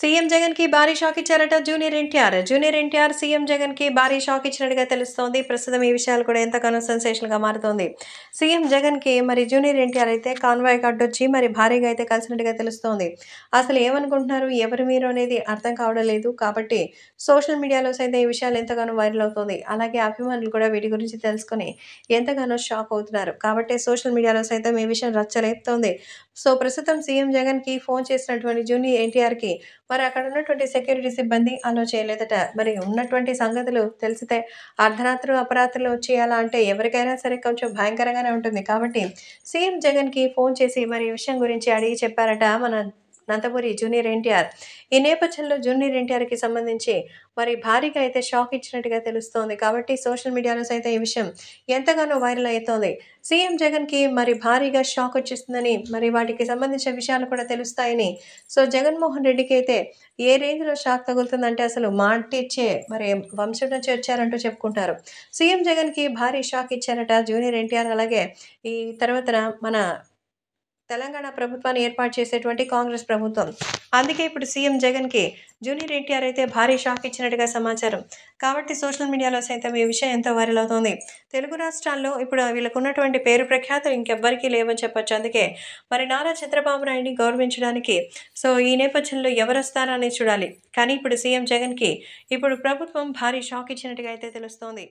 CM Jagan की భారీ shock ఇచ్చారట జూనియర్ ఎన్టీఆర్ సీఎం జగన్ की భారీ షాక్ ఇచ్చినట్టుగా తెలుస్తోంది। ప్రస్తుతం ఈ విషయాలు కూడా ఎంతగానో సెన్సేషన్ గా మారుతోంది। సీఎం జగన్ కి మరి జూనియర్ ఎన్టీఆర్ అయితే కాన్వాయ్ అడ్డొచ్చి మరి భారీగా అయితే కలిసినట్టుగా తెలుస్తోంది। అసలు ఏమనుకుంటున్నారు, ఎవరు మీరు అనేది అర్థం కావడం లేదు। కాబట్టి సోషల్ మీడియాలో సైతం ఈ విషయాలు ఎంతగానో వైరల్ అవుతోంది। అలాగే అభిమానులు కూడా వీటి గురించి తెలుసుకొని ఎంతగానో షాక్ అవుతున్నారు। కాబట్టి సోషల్ మీడియాలో సైతం ఈ విషయం రచ్చలేపుతోంది। సో ప్రస్తుతం సీఎం జగన్ కి ఫోన్ చేసినటువంటి జూనియర్ ఎన్టీఆర్ కి మరి అక్కడ ఉన్నటువంటి సెక్యూరిటీ సిబ్బంది అలో చేయలేదట। మరి ఉన్నటువంటి సంగతులు తెలిసితే అర్ధరాత్రులు అపరాత్రులు చేయాలా అంటే ఎవరికైనా సరే కొంచెం భయంకరంగానే ఉంటుంది। కాబట్టి సీఎం జగన్కి ఫోన్ చేసి మరి ఈ విషయం గురించి అడిగి చెప్పారట మన నందమూరి జూనియర్ ఎన్టీఆర్। ఈ నేపథ్యంలో జూనియర్ ఎన్టీఆర్కి సంబంధించి మరి భారీగా అయితే షాక్ ఇచ్చినట్టుగా తెలుస్తోంది। కాబట్టి సోషల్ మీడియాలో సైతం ఈ విషయం ఎంతగానో వైరల్ అవుతోంది। సీఎం జగన్కి మరి భారీగా షాక్ వచ్చేస్తుందని మరి వాటికి సంబంధించిన విషయాలు కూడా తెలుస్తాయని సో జగన్మోహన్ రెడ్డికి అయితే ఏ రేంజ్లో షాక్ తగులుతుందంటే అసలు మాటిచ్చే మరి వంశం నుంచి వచ్చారంటూ చెప్పుకుంటారు। సీఎం జగన్కి భారీ షాక్ ఇచ్చారట జూనియర్ ఎన్టీఆర్। అలాగే ఈ తర్వాత మన తెలంగాణ ప్రభుత్వాన్ని ఏర్పాటు చేసేటువంటి కాంగ్రెస్ ప్రభుత్వం, అందుకే ఇప్పుడు సీఎం జగన్కి జూనియర్ ఎన్టీఆర్ అయితే భారీ షాక్ ఇచ్చినట్టుగా సమాచారం। కాబట్టి సోషల్ మీడియాలో సైతం ఈ విషయం ఎంతో వైరల్ అవుతోంది। తెలుగు రాష్ట్రాల్లో ఇప్పుడు వీళ్ళకున్నటువంటి పేరు ప్రఖ్యాతులు ఇంకెవ్వరికీ లేవని చెప్పొచ్చు। అందుకే మరి నారా చంద్రబాబు నాయుడిని గౌరవించడానికి సో ఈ నేపథ్యంలో ఎవరు వస్తారని చూడాలి। కానీ ఇప్పుడు సీఎం జగన్కి ఇప్పుడు ప్రభుత్వం భారీ షాక్ ఇచ్చినట్టుగా అయితే తెలుస్తోంది।